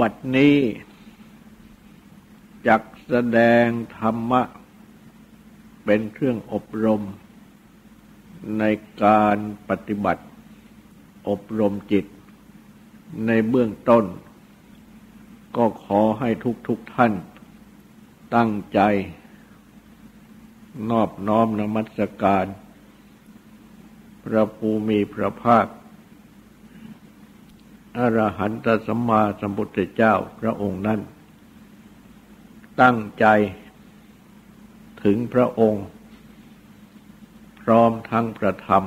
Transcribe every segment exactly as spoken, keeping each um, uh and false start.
บัดนี้จักแสดงธรรมะเป็นเครื่องอบรมในการปฏิบัติอบรมจิตในเบื้องต้นก็ขอให้ทุกทุกท่านตั้งใจนอบน้อมนมัสการพระภูมิพระภาคอรหันตสัมมาสัมพุทธเจ้าพระองค์นั้นตั้งใจถึงพระองค์พร้อมทั้งประธรรม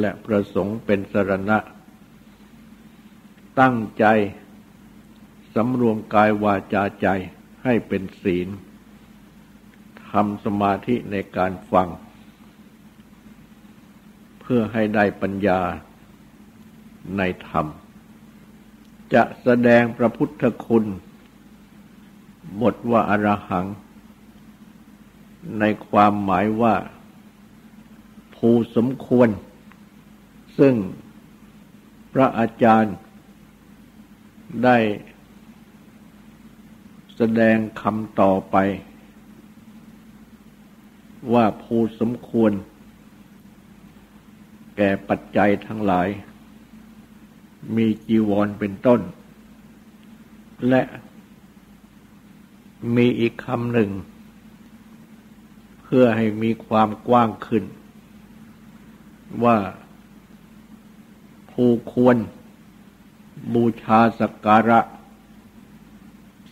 และประสงค์เป็นสรณะตั้งใจสำรวมกายวาจาใจให้เป็นศีลทำสมาธิในการฟังเพื่อให้ได้ปัญญาในธรรมจะแสดงพระพุทธคุณบทว่าอรหังในความหมายว่าผู้สมควรซึ่งพระอาจารย์ได้แสดงคำต่อไปว่าผู้สมควรแก่ปัจจัยทั้งหลายมีจีวรเป็นต้นและมีอีกคำหนึ่งเพื่อให้มีความกว้างขึ้นว่าผู้ควรบูชาสักการะ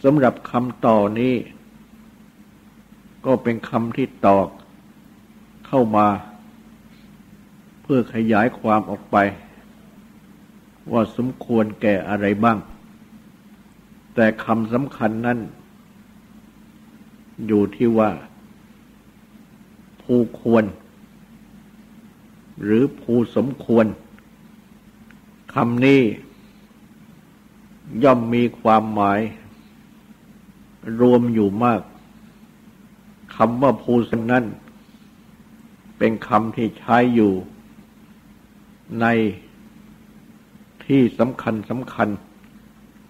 สำหรับคำต่อนี้ก็เป็นคำที่ตอกเข้ามาเพื่อขยายความออกไปว่าสมควรแก่อะไรบ้างแต่คำสำคัญนั้นอยู่ที่ว่าผู้ควรหรือผู้สมควรคำนี้ย่อมมีความหมายรวมอยู่มากคำว่าผู้สมนั้นเป็นคำที่ใช้อยู่ในที่สำคัญสำคัญ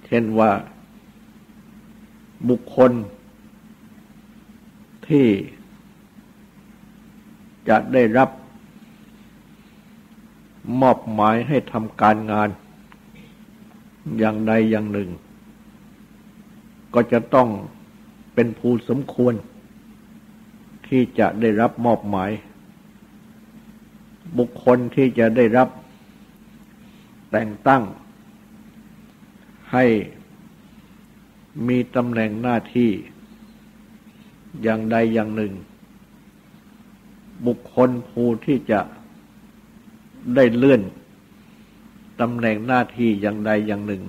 เช่นว่าบุคคลที่จะได้รับมอบหมายให้ทำการงานอย่างใดอย่างหนึ่งก็จะต้องเป็นผู้สมควรที่จะได้รับมอบหมายบุคคลที่จะได้รับแต่งตั้งให้มีตำแหน่งหน้าที่อย่างใดอย่างหนึ่งบุคคลผู้ที่จะได้เลื่อนตำแหน่งหน้าที่อย่างใดอย่างหนึ่ง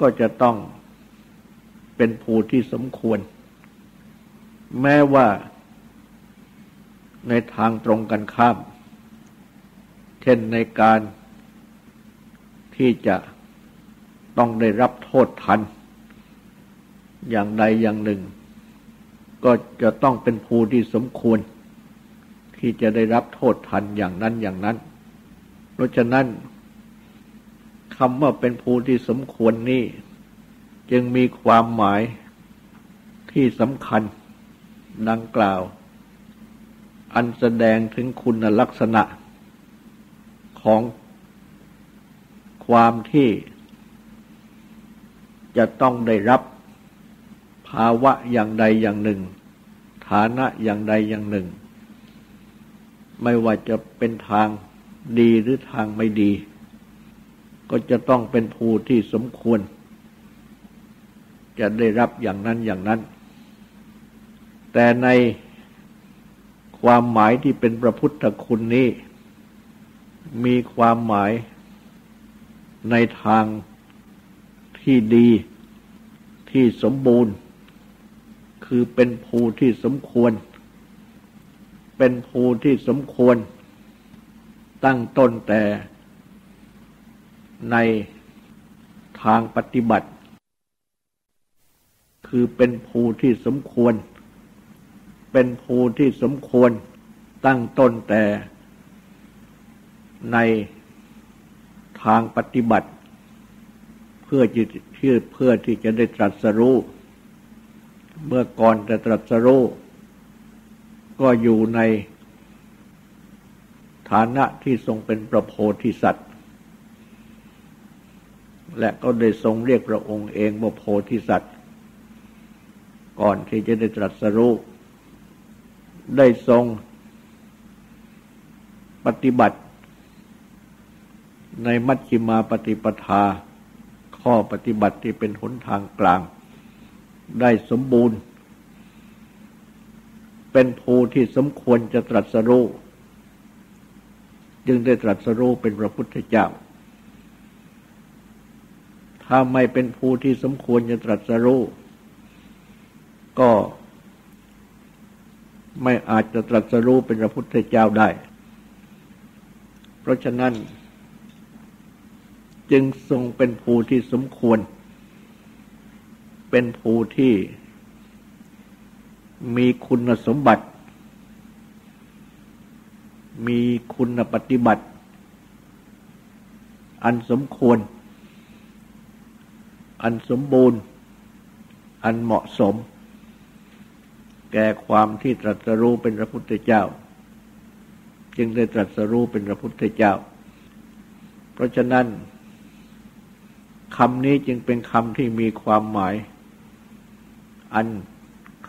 ก็จะต้องเป็นผู้ที่สมควรแม้ว่าในทางตรงกันข้ามเช่นในการที่จะต้องได้รับโทษทันอย่างใดอย่างหนึ่งก็จะต้องเป็นผู้ที่สมควรที่จะได้รับโทษทันอย่างนั้นอย่างนั้นเพราะฉะนั้นคำว่าเป็นผู้ที่สมควรนี้จึงมีความหมายที่สำคัญดังกล่าวอันแสดงถึงคุณลักษณะของความที่จะต้องได้รับภาวะอย่างใดอย่างหนึ่งฐานะอย่างใดอย่างหนึ่งไม่ว่าจะเป็นทางดีหรือทางไม่ดีก็จะต้องเป็นผู้ที่สมควรจะได้รับอย่างนั้นอย่างนั้นแต่ในความหมายที่เป็นพระพุทธคุณนี้มีความหมายในทางที่ดีที่สมบูรณ์คือเป็นผู้ที่สมควรเป็นผู้ที่สมควรตั้งต้นแต่ในทางปฏิบัติคือเป็นผู้ที่สมควรเป็นผู้ที่สมควรตั้งต้นแต่ในทางปฏิบัติ เพื่อที่เพื่อที่จะได้ตรัสรู้เมื่อก่อนจะตรัสรู้ก็อยู่ในฐานะที่ทรงเป็นพระโพธิสัตว์และก็ได้ทรงเรียกพระองค์เองว่าโพธิสัตว์ก่อนที่จะได้ตรัสรู้ได้ทรงปฏิบัติในมัชฌิมาปฏิปทาข้อปฏิบัติที่เป็นหนทางกลางได้สมบูรณ์เป็นผู้ที่สมควรจะตรัสรู้จึงได้ตรัสรู้เป็นพระพุทธเจ้าถ้าไม่เป็นผู้ที่สมควรจะตรัสรู้ก็ไม่อาจจะตรัสรู้เป็นพระพุทธเจ้าได้เพราะฉะนั้นจึงทรงเป็นผู้ที่สมควรเป็นผู้ที่มีคุณสมบัติมีคุณปฏิบัติอันสมควรอันสมบูรณ์อันเหมาะสมแก่ความที่ตรัสรู้เป็นพระพุทธเจ้าจึงได้ตรัสรู้เป็นพระพุทธเจ้าเพราะฉะนั้นคำนี้จึงเป็นคำที่มีความหมายอัน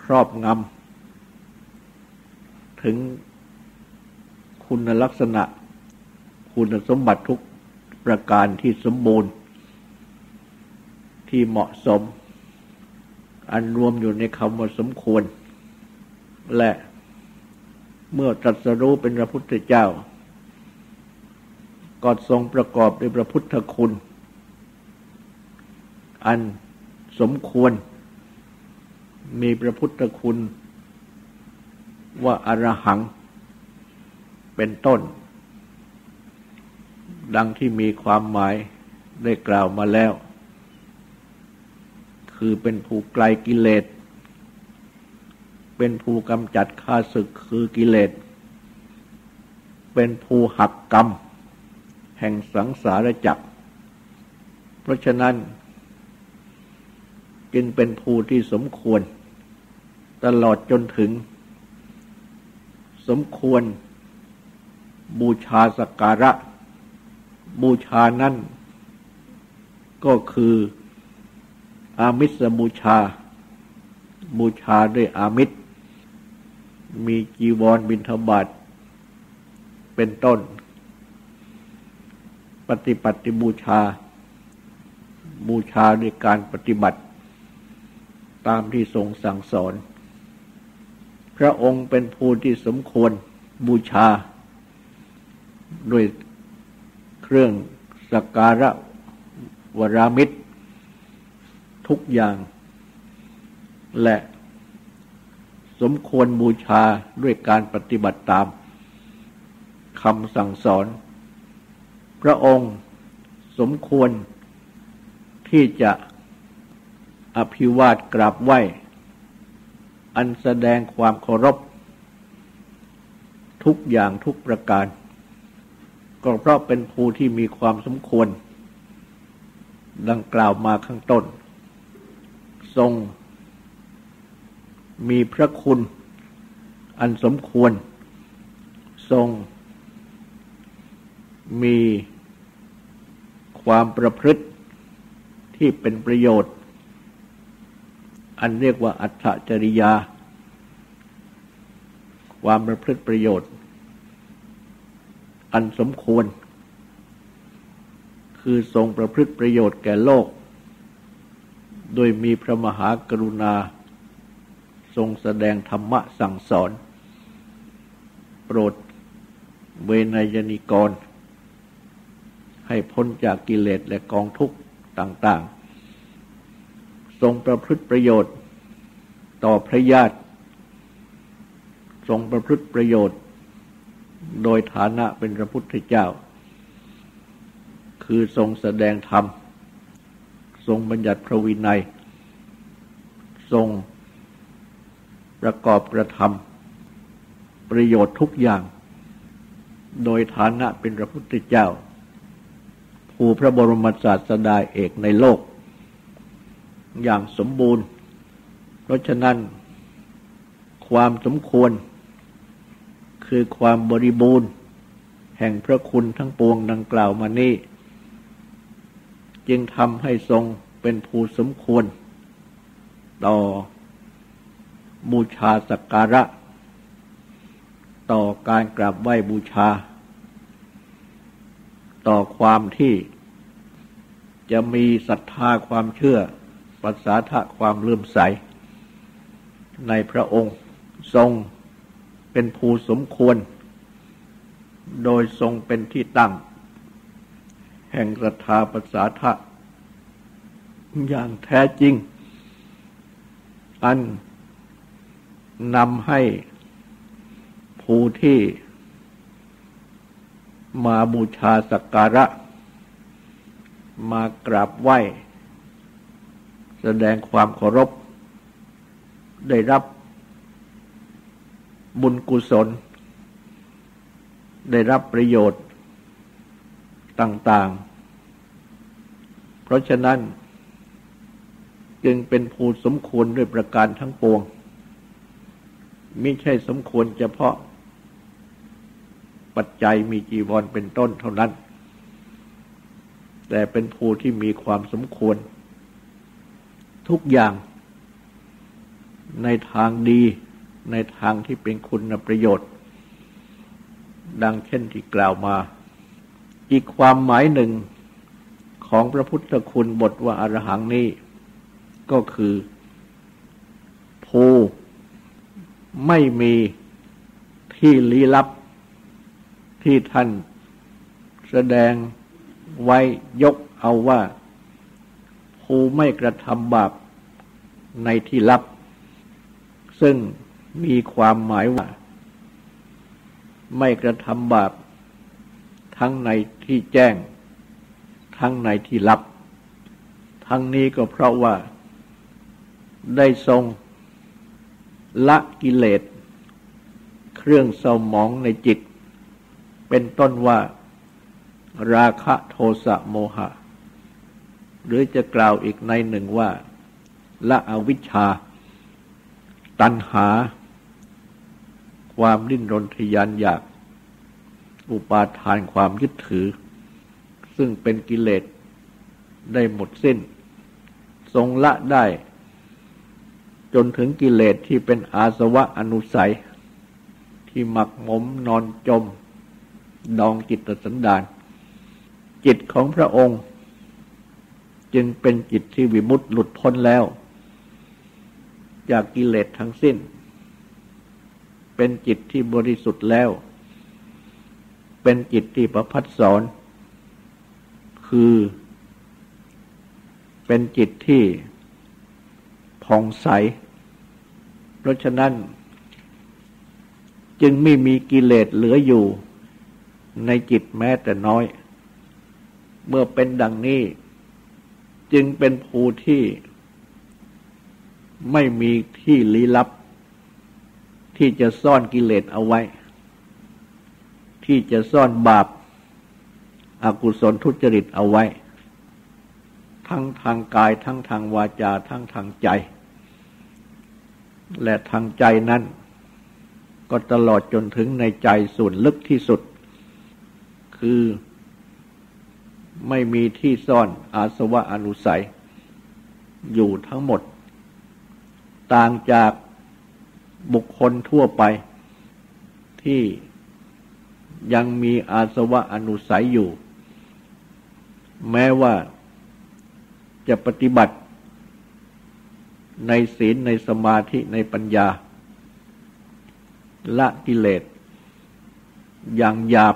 ครอบงำถึงคุณลักษณะคุณสมบัติทุกประการที่สมบูรณ์ที่เหมาะสมอันรวมอยู่ในคำว่าสมควรและเมื่อตรัสรู้เป็นพระพุทธเจ้าก็ทรงประกอบด้วยพระพุทธคุณอันสมควรมีพระพุทธคุณว่าอรหังเป็นต้นดังที่มีความหมายได้กล่าวมาแล้วคือเป็นผู้ไกลกิเลสเป็นผู้กำจัดข้าศึกคือกิเลสเป็นผู้หักกรรมแห่งสังสารวัฏเพราะฉะนั้นจึงเป็นผู้ที่สมควรตลอดจนถึงสมควรบูชาสักการะบูชานั้นก็คืออามิสบูชาบูชาด้วยอามิสมีจีวรบิณฑบาตเป็นต้นปฏิปัตติบูชาบูชาด้วยการปฏิบัติตามที่ทรงสั่งสอนพระองค์เป็นผู้ที่สมควรบูชาด้วยเครื่องสักการะวรามิตรทุกอย่างและสมควรบูชาด้วยการปฏิบัติตามคำสั่งสอนพระองค์สมควรที่จะอภิวาทกราบไหว้อันแสดงความเคารพทุกอย่างทุกประการก็เพราะเป็นผู้ที่มีความสมควรดังกล่าวมาข้างต้นทรงมีพระคุณอันสมควรทรงมีความประพฤติที่เป็นประโยชน์อันเรียกว่าอัตถจริยาความประพฤติประโยชน์อันสมควรคือทรงประพฤติประโยชน์แก่โลกโดยมีพระมหากรุณาทรงแสดงธรรมะสั่งสอนโปรดเวไนยนิกรให้พ้นจากกิเลสและกองทุกข์ต่างๆทรงประพฤติประโยชน์ต่อพระญาติทรงประพฤติประโยชน์โดยฐานะเป็นพระพุทธเจ้าคือทรงแสดงธรรมทรงบัญญัติพระวินัยทรงประกอบกระทำประโยชน์ทุกอย่างโดยฐานะเป็นพระพุทธเจ้าโพ คือพระบรมศาสดาเอกในโลกอย่างสมบูรณ์เพราะฉะนั้นความสมควรคือความบริบูรณ์แห่งพระคุณทั้งปวงดังกล่าวมานี้จึงทำให้ทรงเป็นผู้สมควรต่อบูชาสักการะต่อการกราบไหว้บูชาต่อความที่จะมีศรัทธาความเชื่อปัสสาทะความเลื่อมใสในพระองค์ทรงเป็นผู้สมควรโดยทรงเป็นที่ตั้งแห่งศรัทธาปัสสาทะอย่างแท้จริงอันนำให้ผู้ที่มาบูชาสักการะมากราบไหว้แสดงความเคารพได้รับบุญกุศลได้รับประโยชน์ต่างๆเพราะฉะนั้นจึงเป็นผู้สมควรด้วยประการทั้งปวงมิใช่สมควรเฉพาะปัจจัยมีจีวรเป็นต้นเท่านั้นแต่เป็นผู้ที่มีความสมควรทุกอย่างในทางดีในทางที่เป็นคุณประโยชน์ดังเช่นที่กล่าวมาอีกความหมายหนึ่งของพระพุทธคุณบทว่าอรหังนี้ก็คือผู้ไม่มีที่ลี้ลับที่ท่านแสดงไว้ยกเอาว่าผู้ไม่กระทำบาปในที่ลับซึ่งมีความหมายว่าไม่กระทำบาปทั้งในที่แจ้งทั้งในที่ลับทั้งนี้ก็เพราะว่าได้ทรงละกิเลสเครื่องเศร้าหมองในจิตเป็นต้นว่าราคะโทสะโมหะหรือจะกล่าวอีกในหนึ่งว่าละอวิชชาตัณหาความดิ้นรนทยานอยากอุปาทานความยึดถือซึ่งเป็นกิเลสได้หมดสิ้นทรงละได้จนถึงกิเลสที่เป็นอาสวะอนุสัยที่หมักหมมนอนจมดองจิตสันดานจิตของพระองค์จึงเป็นจิตที่วิมุตติหลุดพ้นแล้วจากกิเลสทั้งสิ้นเป็นจิตที่บริสุทธิ์แล้วเป็นจิตที่ประพัดสอนคือเป็นจิตที่ผ่องใสเพราะฉะนั้นจึงไม่มีกิเลสเหลืออยู่ในจิตแม้แต่น้อยเมื่อเป็นดังนี้จึงเป็นผู้ที่ไม่มีที่ลี้ลับที่จะซ่อนกิเลสเอาไว้ที่จะซ่อนบาปอกุศลทุจริตเอาไว้ทั้งทางกายทั้งทางวาจาทั้งทางใจและทางใจนั้นก็ตลอดจนถึงในใจส่วนลึกที่สุดคือไม่มีที่ซ่อนอาสวะอนุสัยอยู่ทั้งหมดต่างจากบุคคลทั่วไปที่ยังมีอาสวะอนุสัยอยู่แม้ว่าจะปฏิบัติในศีลในสมาธิในปัญญาละกิเลสอย่างหยาบ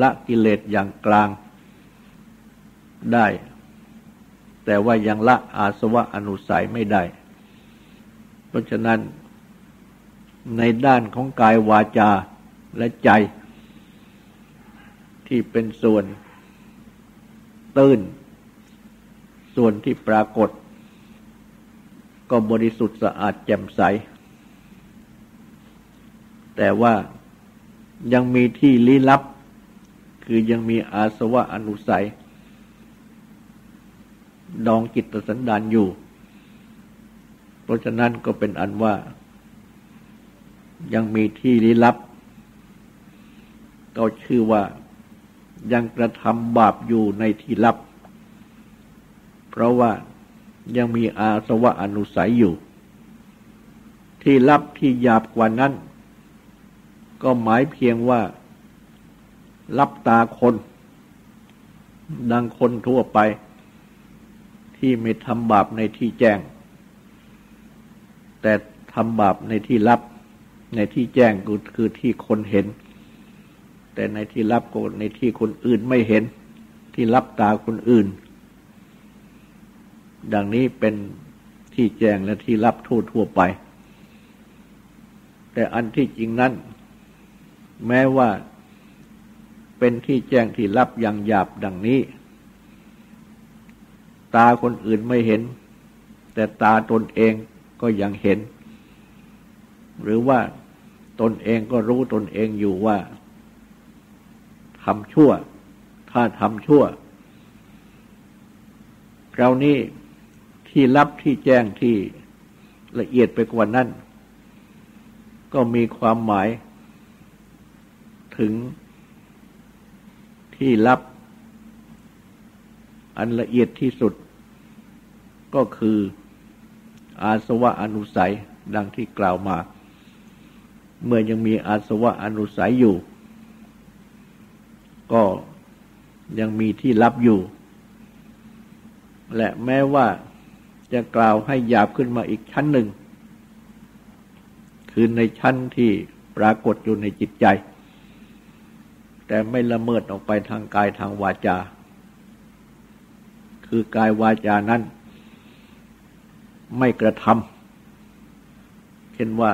ละกิเลสอย่างกลางได้แต่ว่ายังละอาสวะอนุสัยไม่ได้เพราะฉะนั้นในด้านของกายวาจาและใจที่เป็นส่วนตื้นส่วนที่ปรากฏก็บริสุทธิ์สะอาดแจ่มใสแต่ว่ายังมีที่ลี้ลับ คือยังมีอาสวะอนุสัยดองจิตสันดานอยู่เพราะฉะนั้นก็เป็นอันว่ายังมีที่ลี้ลับก็ชื่อว่ายังกระทำบาปอยู่ในที่ลับเพราะว่ายังมีอาสวะอนุสัยอยู่ที่ลับที่หยาบกว่านั้นก็หมายเพียงว่าลับตาคนดังคนทั่วไปที่ไม่ทำบาปในที่แจ้งแต่ทำบาปในที่ลับในที่แจ้งก็คือที่คนเห็นแต่ในที่ลับก็ในที่คนอื่นไม่เห็นที่ลับตาคนอื่นดังนี้เป็นที่แจ้งและที่ลับทั่วๆไปแต่อันที่จริงนั้นแม้ว่าเป็นที่แจ้งที่ลับอย่างหยาบดังนี้ตาคนอื่นไม่เห็นแต่ตาตนเองก็ยังเห็นหรือว่าตนเองก็รู้ตนเองอยู่ว่าทำชั่วถ้าทำชั่วคราวนี้ที่ลับที่แจ้งที่ละเอียดไปกว่านั้นก็มีความหมายถึงที่ลับอันละเอียดที่สุดก็คืออาสวะอนุสัยดังที่กล่าวมาเมื่อยังมีอาสวะอนุสัยอยู่ก็ยังมีที่ลับอยู่และแม้ว่าจะกล่าวให้หยาบขึ้นมาอีกชั้นหนึ่งคือในชั้นที่ปรากฏอยู่ในจิตใจแต่ไม่ละเมิดออกไปทางกายทางวาจาคือกายวาจานั้นไม่กระทำเช่นว่า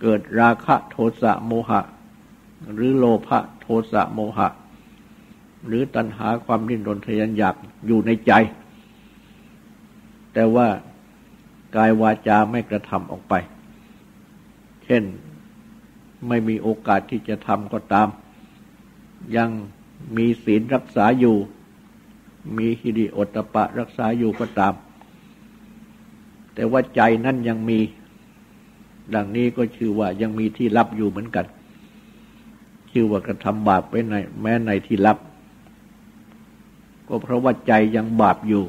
เกิดราคะโทสะโมหะหรือโลภะโทสะโมหะหรือตัณหาความดิ้นรนทะยานอยากอยู่ในใจแต่ว่ากายวาจาไม่กระทำออกไปเช่นไม่มีโอกาสที่จะทำก็ตามยังมีศีลรักษาอยู่มีหิริโอตตัปปะรักษาอยู่ก็ตามแต่ว่าใจนั้นยังมีดังนี้ก็ชื่อว่ายังมีที่ลับอยู่เหมือนกันชื่อว่ากระทำบาปไว้ในแม้ในที่ลับก็เพราะว่าใจยังบาปอยู่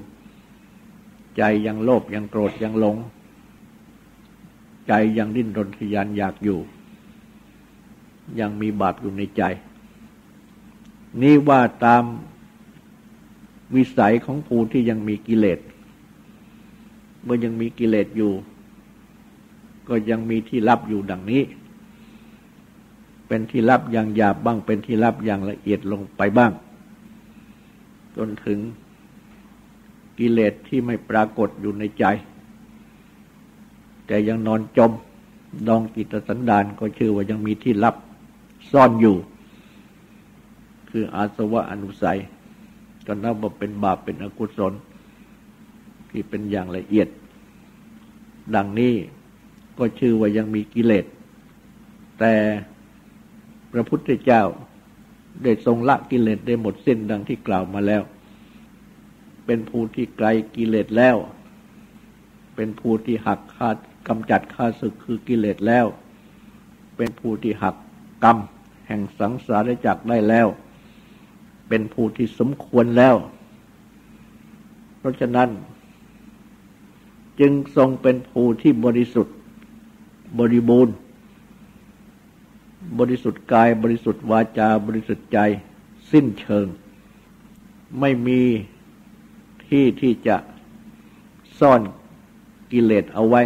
ใจยังโลภยังโกรธยังหลงใจยังดิ้นรนทะยานอยากอยู่ยังมีบาปอยู่ในใจนี่ว่าตามวิสัยของผู้ที่ยังมีกิเลสเมื่อยังมีกิเลสอยู่ก็ยังมีที่ลับอยู่ดังนี้เป็นที่ลับอย่างหยาบบ้างเป็นที่ลับอย่างละเอียดลงไปบ้างจนถึงกิเลสที่ไม่ปรากฏอยู่ในใจแต่ยังนอนจมดองจิตสันดานก็ชื่อว่ายังมีที่ลับซ่อนอยู่คืออาสวะอนุสัยก็นับว่าเป็นบาปเป็นอกุศลที่เป็นอย่างละเอียดดังนี้ก็ชื่อว่ายังมีกิเลสแต่พระพุทธเจ้าได้ทรงละกิเลสได้หมดสิ้นดังที่กล่าวมาแล้วเป็นผู้ที่ไกลกิเลสแล้วเป็นผู้ที่หักฆ่ากำจัดฆ่าศึกคือกิเลสแล้วเป็นผู้ที่หักกรรมแห่งสังสารวัฏได้แล้วเป็นผู้ที่สมควรแล้วเพราะฉะนั้นจึงทรงเป็นผู้ที่บริสุทธิ์บริบูรณ์บริสุทธิ์กายบริสุทธิ์วาจาบริสุทธิ์ใจสิ้นเชิงไม่มีที่ที่จะซ่อนกิเลสเอาไว้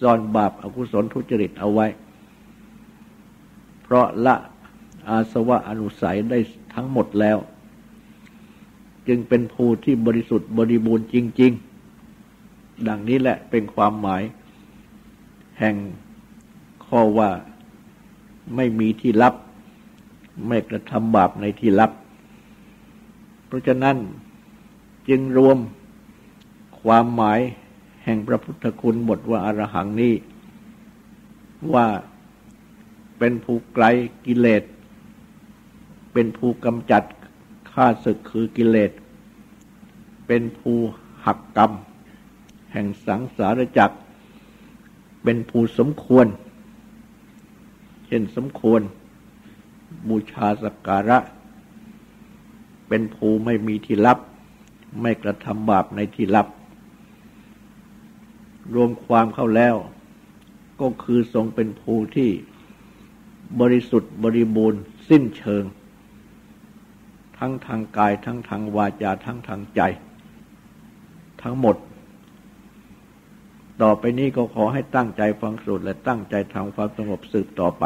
ซ่อนบาปอกุศลทุจริตเอาไว้เพราะละอาสวะอนุสัยได้ทั้งหมดแล้วจึงเป็นผู้ที่บริสุทธิ์บริบูรณ์จริงๆดังนี้แหละเป็นความหมายแห่งข้อว่าไม่มีที่ลับไม่กระทำบาปในที่ลับเพราะฉะนั้นจึงรวมความหมายแห่งพระพุทธคุณบทว่าอรหังนี้ว่าเป็นผู้ไกลกิเลส เป็นผู้กำจัดข้าศึกคือกิเลสเป็นผู้หักกรรมแห่งสังสารจักรเป็นผู้สมควรเช่นสมควรบูชาสักการะเป็นผู้ไม่มีที่ลับไม่กระทำบาปในที่ลับรวมความเข้าแล้วก็คือทรงเป็นผู้ที่บริสุทธิ์บริบูรณ์สิ้นเชิงทั้งทางกายทั้งทางวาจาทั้งทางใจทั้งหมดต่อไปนี้ก็ขอให้ตั้งใจฟังสูตรและตั้งใจทำความสงบสืบต่อไป